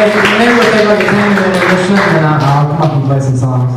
If you remember what they were doing when they were listening, then I'll come up and play some songs.